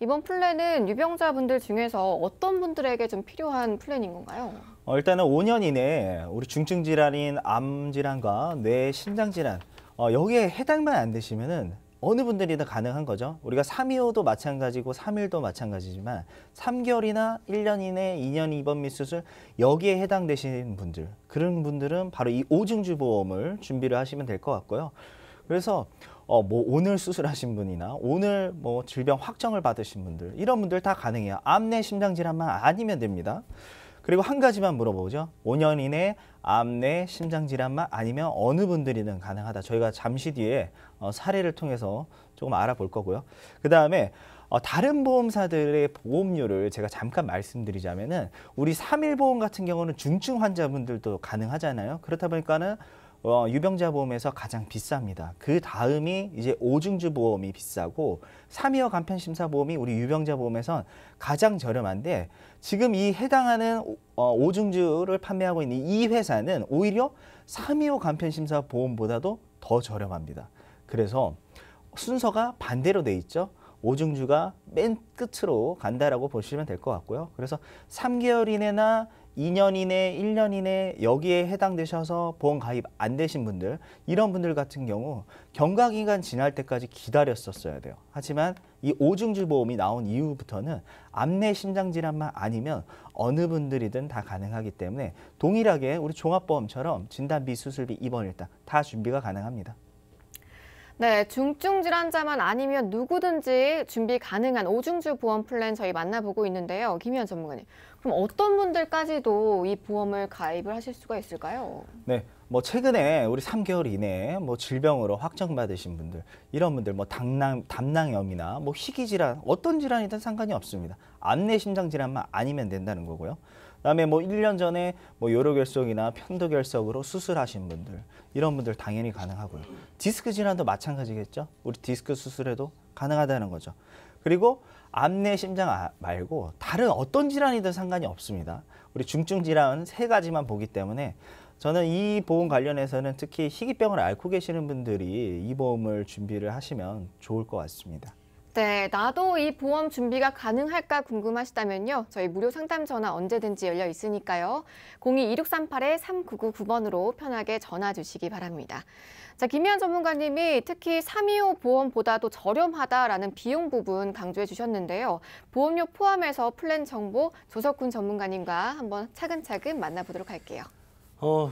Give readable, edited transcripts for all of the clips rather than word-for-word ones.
이번 플랜은 유병자분들 중에서 어떤 분들에게 좀 필요한 플랜인 건가요? 일단은 5년 이내에 우리 중증 질환인 암 질환과 뇌 신장 질환 여기에 해당만 안 되시면은 어느 분들이나 가능한 거죠. 우리가 3.25도 마찬가지고 3.1도 마찬가지지만 3개월이나 1년 이내 2년 입원 및 수술 여기에 해당되시는 분들, 그런 분들은 바로 이 5증주 보험을 준비를 하시면 될 것 같고요. 그래서 뭐 오늘 수술하신 분이나 오늘 뭐 질병 확정을 받으신 분들, 이런 분들 다 가능해요. 암, 뇌, 심장 질환만 아니면 됩니다. 그리고 한 가지만 물어보죠. 5년 이내 암, 뇌, 심장 질환만 아니면 어느 분들이든 가능하다. 저희가 잠시 뒤에 사례를 통해서 조금 알아볼 거고요. 그다음에 다른 보험사들의 보험료를 제가 잠깐 말씀드리자면은 우리 3.1 보험 같은 경우는 중증 환자분들도 가능하잖아요. 그렇다 보니까는 유병자 보험에서 가장 비쌉니다. 그 다음이 이제 5증주 보험이 비싸고 3.25 간편심사 보험이 우리 유병자 보험에선 가장 저렴한데, 지금 이 해당하는 5증주를 판매하고 있는 이 회사는 오히려 3.25 간편심사 보험보다도 더 저렴합니다. 그래서 순서가 반대로 돼 있죠. 5증주가 맨 끝으로 간다라고 보시면 될 것 같고요. 그래서 3개월 이내나 2년 이내, 1년 이내 여기에 해당되셔서 보험 가입 안 되신 분들, 이런 분들 같은 경우 경과기간 지날 때까지 기다렸었어야 돼요. 하지만 이 5증주 보험이 나온 이후부터는 암, 뇌, 심장 질환만 아니면 어느 분들이든 다 가능하기 때문에 동일하게 우리 종합보험처럼 진단 및 수술비, 입원 일당 다 준비가 가능합니다. 네, 중증 질환자만 아니면 누구든지 준비 가능한 5증주 보험 플랜 저희 만나보고 있는데요. 김희연 전문가님, 그럼 어떤 분들까지도 이 보험을 가입을 하실 수가 있을까요? 네, 뭐 최근에 우리 3개월 이내에 뭐 질병으로 확정받으신 분들, 이런 분들, 뭐 담낭염이나 뭐 희귀 질환, 어떤 질환이든 상관이 없습니다. 암, 뇌, 심장 질환만 아니면 된다는 거고요. 그다음에 뭐 1년 전에 뭐 요로결석이나 편도결석으로 수술하신 분들, 이런 분들 당연히 가능하고요. 디스크 질환도 마찬가지겠죠. 우리 디스크 수술에도 가능하다는 거죠. 그리고 암, 뇌, 심장 말고 다른 어떤 질환이든 상관이 없습니다. 우리 중증 질환은 세 가지만 보기 때문에 저는 이 보험 관련해서는 특히 희귀병을 앓고 계시는 분들이 이 보험을 준비를 하시면 좋을 것 같습니다. 네, 나도 이 보험 준비가 가능할까 궁금하시다면요. 저희 무료 상담 전화 언제든지 열려 있으니까요. 02-2638-3999번으로 편하게 전화 주시기 바랍니다. 자, 김희연 전문가님이 특히 3.25 보험보다도 저렴하다라는 비용 부분 강조해 주셨는데요. 보험료 포함해서 플랜 정보 조석훈 전문가님과 한번 차근차근 만나보도록 할게요.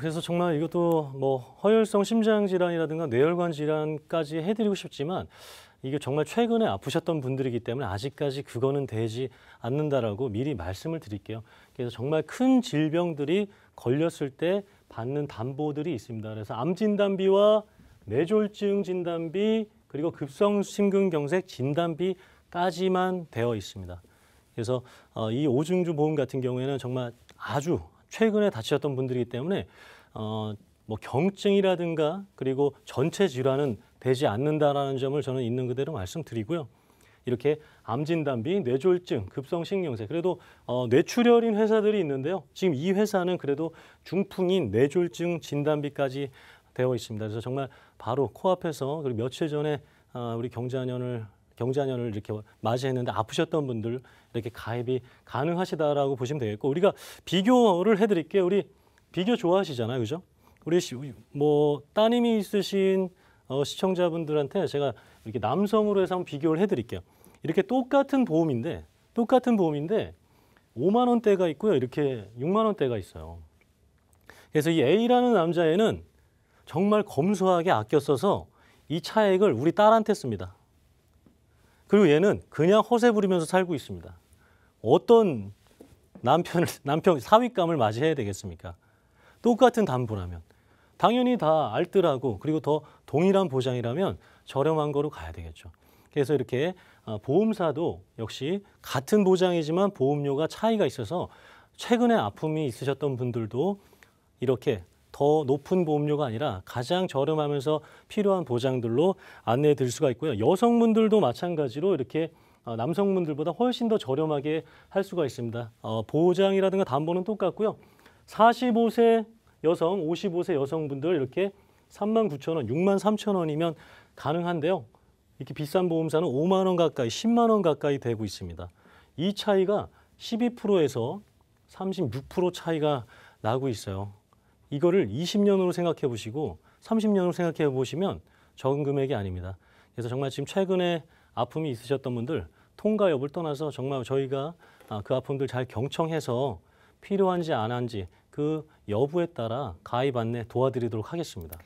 그래서 정말 이것도 뭐 허혈성 심장 질환이라든가 뇌혈관 질환까지 해드리고 싶지만 이게 정말 최근에 아프셨던 분들이기 때문에 아직까지 그거는 되지 않는다라고 미리 말씀을 드릴게요. 그래서 정말 큰 질병들이 걸렸을 때 받는 담보들이 있습니다. 그래서 암 진단비와 뇌졸중 진단비, 그리고 급성 심근경색 진단비까지만 되어 있습니다. 그래서 이 5증주 보험 같은 경우에는 정말 아주 최근에 다치셨던 분들이기 때문에 뭐 경증이라든가 그리고 전체 질환은 되지 않는다라는 점을 저는 있는 그대로 말씀드리고요. 이렇게 암 진단비, 뇌졸중, 급성 심근경색, 그래도 뇌출혈인 회사들이 있는데요. 지금 이 회사는 그래도 중풍인 뇌졸중 진단비까지 되어 있습니다. 그래서 정말 바로 코앞에서, 그리고 며칠 전에 우리 경자년을 이렇게 맞이했는데 아프셨던 분들 이렇게 가입이 가능하시다라고 보시면 되겠고, 우리가 비교를 해드릴게요. 우리 비교 좋아하시잖아요, 그죠? 우리 뭐 따님이 있으신 시청자분들한테 제가 이렇게 남성으로 해서 한번 비교를 해드릴게요. 이렇게 똑같은 보험인데 5만 원대가 있고요. 이렇게 6만 원대가 있어요. 그래서 이 A라는 남자애는 정말 검소하게 아껴 써서 이 차액을 우리 딸한테 씁니다. 그리고 얘는 그냥 허세 부리면서 살고 있습니다. 어떤 남편 사윗감을 맞이해야 되겠습니까? 똑같은 담보라면. 당연히 다 알뜰하고 그리고 더 동일한 보장이라면 저렴한 거로 가야 되겠죠. 그래서 이렇게 보험사도 역시 같은 보장이지만 보험료가 차이가 있어서 최근에 아픔이 있으셨던 분들도 이렇게 더 높은 보험료가 아니라 가장 저렴하면서 필요한 보장들로 안내해 드릴 수가 있고요. 여성분들도 마찬가지로 이렇게 남성분들보다 훨씬 더 저렴하게 할 수가 있습니다. 보장이라든가 담보는 똑같고요. 45세 여성, 55세 여성분들 이렇게 39,000원, 63,000원이면 가능한데요. 이렇게 비싼 보험사는 5만 원 가까이, 10만 원 가까이 되고 있습니다. 이 차이가 12%에서 36% 차이가 나고 있어요. 이거를 20년으로 생각해 보시고 30년으로 생각해 보시면 적은 금액이 아닙니다. 그래서 정말 지금 최근에 아픔이 있으셨던 분들 통과 여부를 떠나서 정말 저희가 그 아픔들 잘 경청해서 필요한지 안 한지 그 여부에 따라 가입 안내 도와드리도록 하겠습니다.